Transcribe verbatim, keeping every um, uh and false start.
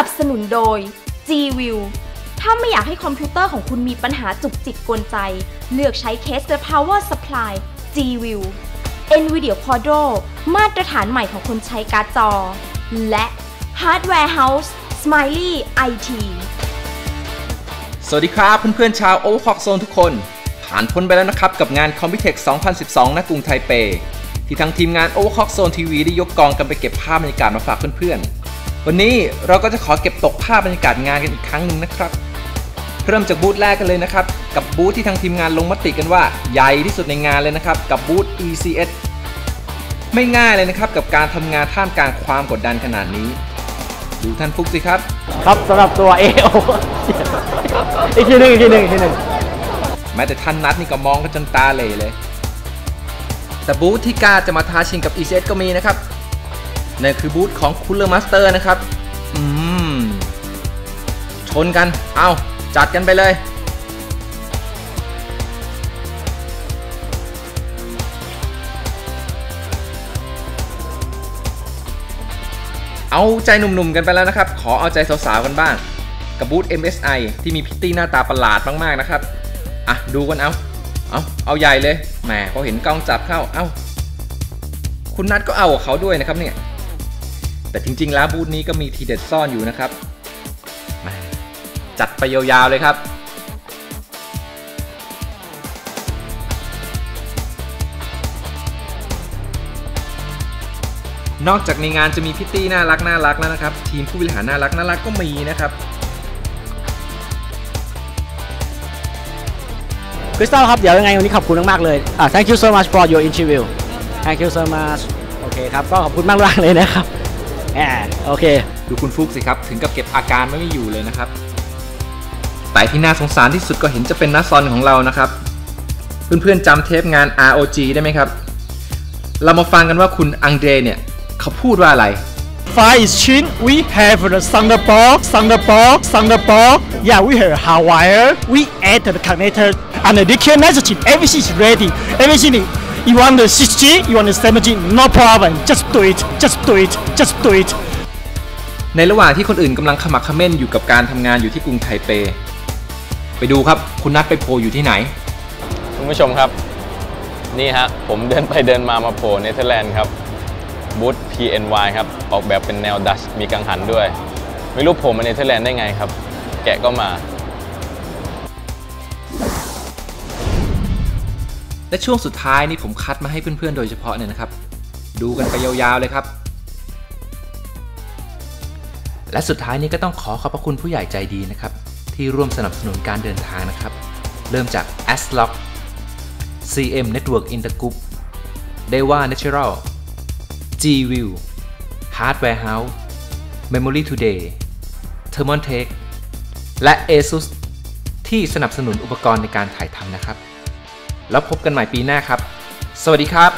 นับสนุนโดย G-View ถ้าไม่อยากให้คอมพิวเตอร์ของคุณมีปัญหาจุกจิกกวนใจเลือกใช้เคส The Power Supply G-View Nvidia Quadro มาตรฐานใหม่ของคนใช้การ์ดจอและ Hardware House Smiley ไอ ที สวัสดีครับเพื่อนๆชาว Overclock Zone ทุกคนผ่านพ้นไปแล้วนะครับกับงาน Computex สองพันสิบสอง ณ กรุงไทเปที่ทั้งทีมงาน Overclock Zone ที วี ได้ยกกองกันไปเก็บภาพบรรยากาศมาฝากเพื่อนๆวันนี้เราก็จะขอเก็บตกภาพบรรยากาศงานกันอีกครั้งหนึ่งนะครับเริ่มจากบูธแรกกันเลยนะครับกับบูธที่ทางทีมงานลงมติกันว่าใหญ่ที่สุดในงานเลยนะครับกับบูธ อี ซี เอส ไม่ง่ายเลยนะครับกับการทำงานท่ามกลางความกดดันขนาดนี้ดูท่านฟุกสิครับครับสำหรับตัว เอ โอ อีกทีหนึ่งอีกทีหนึ่งอีกทีหนึ่งแม้แต่ท่านนัทนี่ก็มองกันจนตาเหล่เลยแต่บูธที่กล้าจะมาท้าชิงกับ อี ซี เอส ก็มีนะครับนั่นคือบูธของ Cooler Master นะครับอืมชนกันเอาจัดกันไปเลยเอาใจหนุ่มๆกันไปแล้วนะครับขอเอาใจสาวๆกันบ้างกับบูธ เอ็ม เอส ไอ ที่มีพิตตี้หน้าตาประหลาดมากๆนะครับอ่ะดูกันเอาเอาเอาใหญ่เลยแหมพอเห็นกล้องจับเข้าเอาคุณนัทก็เอากับเขาด้วยนะครับเนี่ยแต่จริงๆแล้วบูธนี้ก็มีทีเด็ดซ่อนอยู่นะครับจัดไปยาวๆเลยครับนอกจากในงานจะมีพิตตี้น่ารักน่ารักแล้วนะครับทีมผู้บริหารน่ารักน่ารักก็มีนะครับคริสตัลครับเดี๋ยวยังไงวันนี้ขอบคุณมากๆเลย uh, thank you so much for your interview thank you so much โอเคครับก็ขอบคุณมากๆเลยนะครับแหมโอเคดูคุณฟุกสิครับถึงกับเก็บอาการไม่อยู่เลยนะครับแต่ที่น่าสงสารที่สุดก็เห็นจะเป็นน้าซอนของเรานะครับเพื่อนๆจำเทปงาน อาร์ โอ จี ได้ไหมครับเรามาฟังกันว่าคุณอังเดรเนี่ยเขาพูดว่าอะไร Five is Chin we have the Thunderbolt Thunderbolt Thunderbolt yeah we have Hawaii we add the connector and the connection everything is ready everything you want the six G you want the seven G no problem just do it just do it just do it ในระหว่างที่คนอื่นกำลังขมักเขม้นอยู่กับการทำงานอยู่ที่กรุงไทเปไปดูครับคุณนัทไปโผล่อยู่ที่ไหนคุณผู้ชมครับนี่ฮะผมเดินไปเดินมามาโผล่เนเธอร์แลนด์ครับบูธ พี เอ็น วาย ครับออกแบบเป็นแนวดัชมีกังหันด้วยไม่รู้โผล่มาเนเธอร์แลนด์ได้ไงครับแกะก็มาและช่วงสุดท้ายนี่ผมคัดมาให้เพื่อนๆโดยเฉพาะเนี่ยนะครับดูกันไปยาวๆเลยครับและสุดท้ายนี้ก็ต้องขอขอบพระคุณผู้ใหญ่ใจดีนะครับที่ร่วมสนับสนุนการเดินทางนะครับเริ่มจาก ASRock ซี เอ็ม Network Intergroup Deva Natural G-View Hardware House Memory Today Thermontake และ ASUS ที่สนับสนุนอุปกรณ์ในการถ่ายทำนะครับแล้วพบกันใหม่ปีหน้าครับสวัสดีครับ